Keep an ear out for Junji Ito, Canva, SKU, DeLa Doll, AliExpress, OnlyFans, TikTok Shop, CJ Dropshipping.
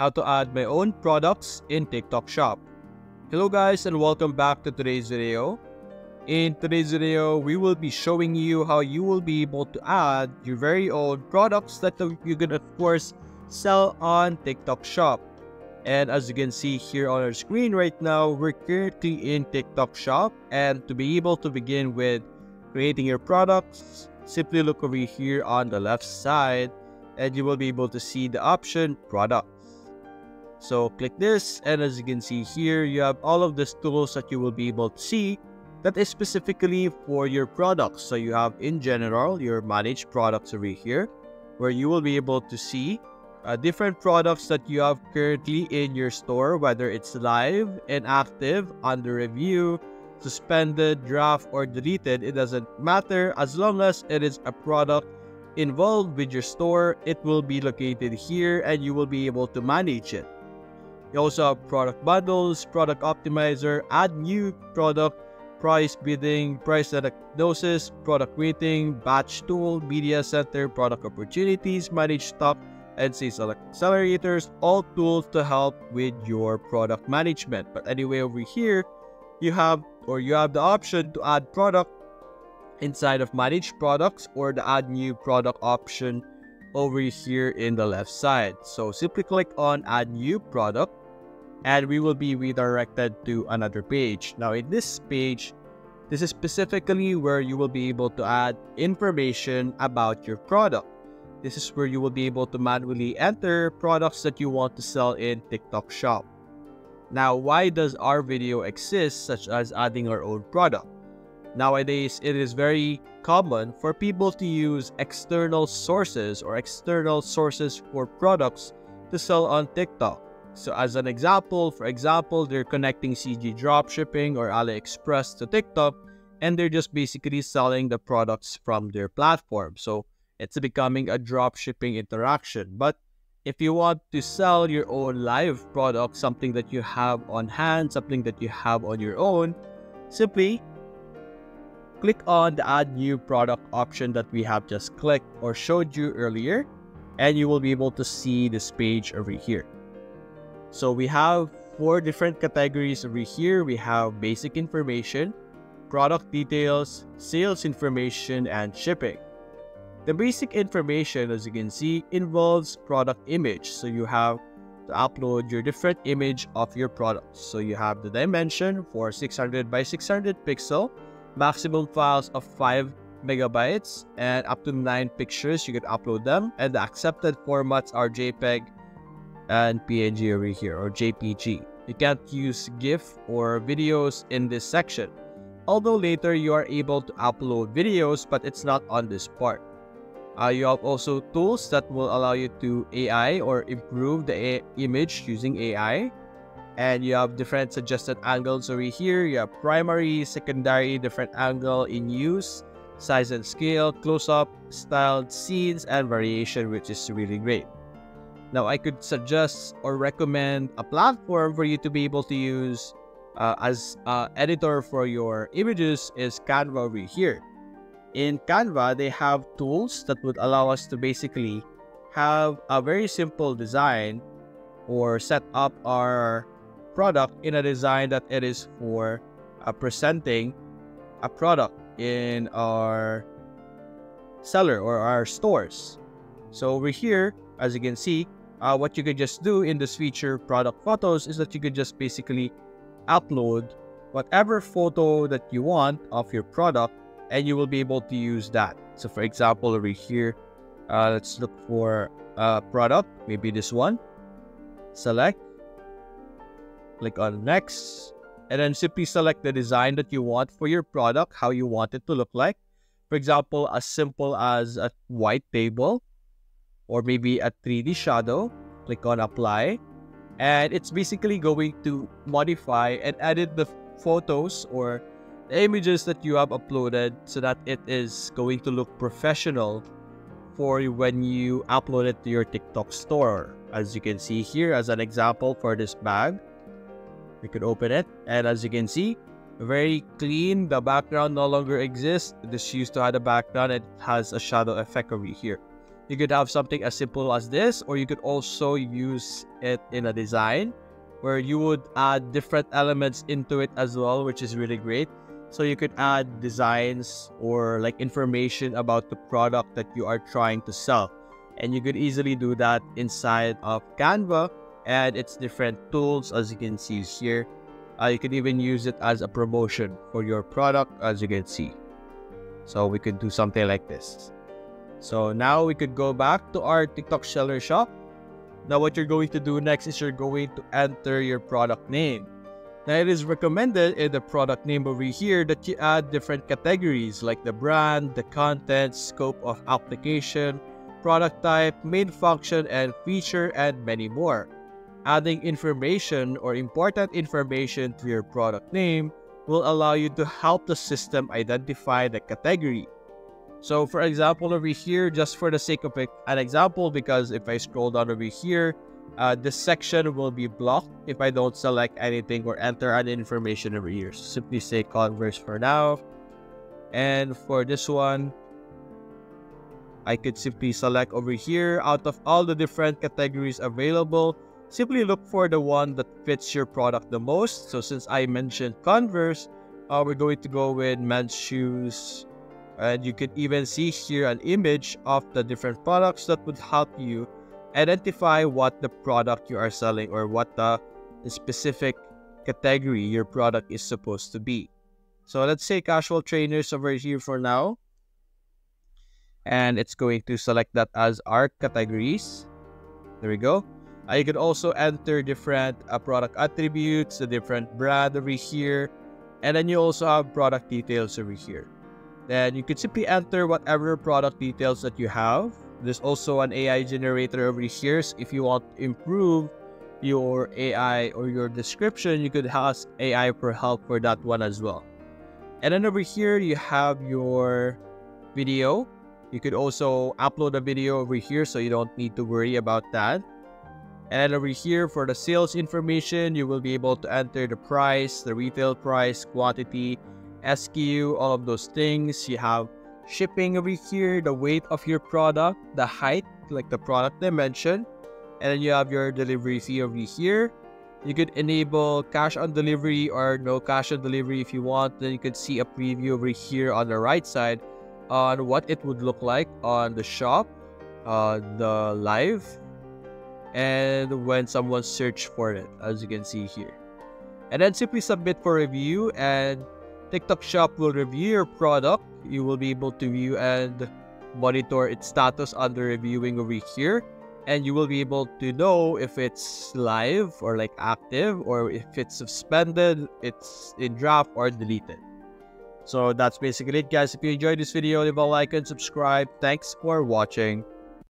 how to add my own products in TikTok Shop. Hello guys, and welcome back to today's video. In today's video, we will be showing you how you will be able to add your very own products that you can of course sell on TikTok Shop. And as you can see here on our screen right now, we're currently in TikTok Shop, and to be able to begin with creating your products, simply look over here on the left side and you will be able to see the option products. So click this, and as you can see here, you have all of these tools that you will be able to see that is specifically for your products. So you have in general your managed products over here, where you will be able to see different products that you have currently in your store, whether it's live, inactive, under review, suspended, draft, or deleted. It doesn't matter, as long as it is a product involved with your store, it will be located here and you will be able to manage it. You also have product bundles, product optimizer, add new product, price bidding, price diagnosis, product rating, batch tool, media center, product opportunities, manage stock, and seasonal accelerators, all tools to help with your product management. But anyway, over here you have the option to add product inside of manage products, or the add new product option over here in the left side. So simply click on add new product and we will be redirected to another page. Now in this page, this is specifically where you will be able to add information about your product. This is where you will be able to manually enter products that you want to sell in TikTok Shop. Now, why does our video exist, such as adding our own product? Nowadays, it is very common for people to use external sources or for products to sell on TikTok. So as an example, they're connecting CJ Dropshipping or AliExpress to TikTok, and they're just basically selling the products from their platform. So it's becoming a dropshipping interaction. But if you want to sell your own live product, something that you have on hand, something that you have on your own, simply click on the add new product option that we have just clicked or showed you earlier, and you will be able to see this page over here. So we have 4 different categories over here. We have basic information, product details, sales information, and shipping. The basic information, as you can see, involves product image. So you have to upload your different image of your product. So you have the dimension for 600 by 600 pixel, maximum files of 5 MB, and up to 9 pictures you can upload them. And the accepted formats are JPEG and PNG over here, or JPG. You can't use GIF or videos in this section, although later you are able to upload videos, but it's not on this part. You have also tools that will allow you to AI or improve the image using AI. And you have different suggested angles over here. You have primary, secondary, different angle in use, size and scale, close-up, styled scenes, and variation, which is really great. Now, I could suggest or recommend a platform for you to be able to use as editor for your images is Canva over here. In Canva, they have tools that would allow us to basically have a very simple design or set up our product in a design that it is for presenting a product in our seller or our stores. So over here, as you can see, what you could just do in this feature product photos is that you could just basically upload whatever photo that you want of your product, and you will be able to use that. So for example, over here, let's look for a product, maybe this one. Select, click on next, and then simply select the design that you want for your product, how you want it to look like. For example, as simple as a white table, or maybe a 3D shadow. Click on apply, and it's basically going to modify and edit the photos or the images that you have uploaded so that it is going to look professional for when you upload it to your TikTok store. As you can see here, as an example for this bag, we could open it, and as you can see, very clean. The background no longer exists. This used to have a background. It has a shadow effect over here. You could have something as simple as this, or you could also use it in a design where you would add different elements into it as well, which is really great. So you could add designs or like information about the product that you are trying to sell. And you could easily do that inside of Canva and its different tools, as you can see here. You could even use it as a promotion for your product, as you can see. So we could do something like this. So now we could go back to our TikTok seller shop. Now what you're going to do next is you're going to enter your product name. Now it is recommended in the product name over here that you add different categories like the brand, the content, scope of application, product type, main function and feature, and many more. Adding information or important information to your product name will allow you to help the system identify the category. So for example over here, just for the sake of an example, because if I scroll down over here, this section will be blocked if I don't select anything or enter any information over here. So simply say Converse for now. And for this one, I could simply select over here out of all the different categories available. Simply look for the one that fits your product the most. So since I mentioned Converse, we're going to go with men's shoes. And you could even see here an image of the different products that would help you identify what the product you are selling or what the specific category your product is supposed to be. So let's say casual trainers over here for now. And it's going to select that as our categories. There we go. You could also enter different product attributes, the different brand over here. And then you also have product details over here. Then you could simply enter whatever product details that you have. There's also an AI generator over here. So if you want to improve your AI or your description, you could ask AI for help for that one as well. And then over here, you have your video. You could also upload a video over here, so you don't need to worry about that. And over here for the sales information, you will be able to enter the price, the retail price, quantity, SKU, all of those things. You have shipping over here, the weight of your product, the height, like the product dimension. And then you have your delivery fee over here. You could enable cash on delivery or no cash on delivery if you want. Then you could see a preview over here on the right side on what it would look like on the shop, the live, and when someone searched for it, as you can see here. And then simply submit for review, and TikTok Shop will review your product. You will be able to view and monitor its status under reviewing over here, and you will be able to know if it's live or like active, or if it's suspended, it's in draft, or deleted. So that's basically it, guys. If you enjoyed this video, leave a like and subscribe. Thanks for watching.